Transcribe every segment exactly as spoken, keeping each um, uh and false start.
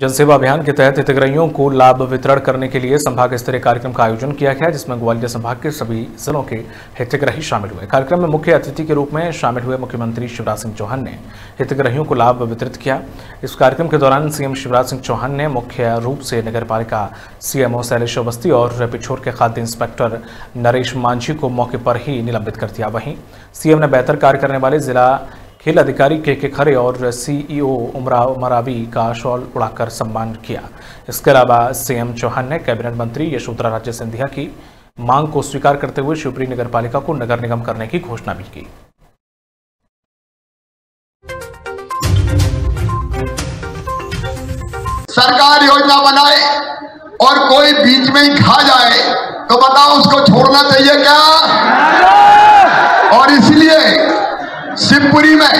जनसेवा अभियान के तहत हितग्राहियों को लाभ वितरण करने के लिए संभाग स्तरीय कार्यक्रम का आयोजन किया गया, जिसमें ग्वालियर संभाग के सभी जिलों के हितग्राही शामिल हुए। कार्यक्रम में मुख्य अतिथि के रूप में शामिल हुए मुख्यमंत्री शिवराज सिंह चौहान ने हितग्राहियों को लाभ वितरित किया। इस कार्यक्रम के दौरान सीएम शिवराज सिंह चौहान ने मुख्य रूप से नगर पालिका सीएमओ शैलेश अवस्थी और पिछोर के खाद्य इंस्पेक्टर नरेश मांझी को मौके पर ही निलंबित कर दिया। वहीं सीएम ने बेहतर कार्य करने वाले जिला खेल अधिकारी के. के. खरे और सीईओ उमरावी का शॉल उड़ाकर सम्मान किया। इसके अलावा सीएम चौहान ने कैबिनेट मंत्री यशोधरा राज्य सिंधिया की मांग को स्वीकार करते हुए शिवपुरी नगर पालिका को नगर निगम करने की घोषणा भी की। सरकार योजना बनाए और कोई बीच में ही खा जाए तो बताओ उसको छोड़ना चाहिए क्या? और इसलिए शिवपुरी में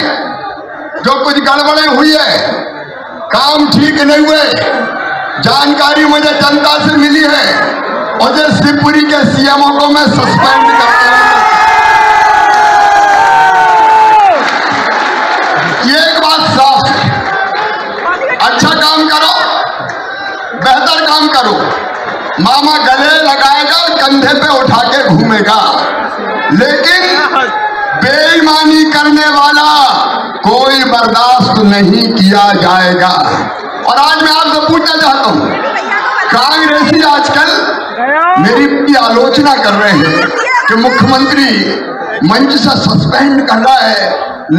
जो कुछ गड़बड़ें हुई है, काम ठीक नहीं हुए, जानकारी मुझे जनता से मिली है, मुझे शिवपुरी के सीएमओ को मैं सस्पेंड करता हूं। ये एक बात साफ है, अच्छा काम करो, बेहतर काम करो, मामा गले लगाएगा, कंधे पे उठा के घूमेगा, लेकिन बेईमानी करने वाला कोई बर्दाश्त नहीं किया जाएगा। और आज मैं आपसे पूछना चाहता हूँ, कांग्रेसी आजकल मेरी आलोचना कर रहे हैं कि मुख्यमंत्री मंच से सस्पेंड कर रहा है,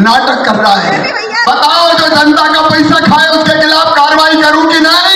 नाटक कर रहा है। बताओ जो जनता का पैसा खाए उसके खिलाफ कार्रवाई करूं कि नहीं?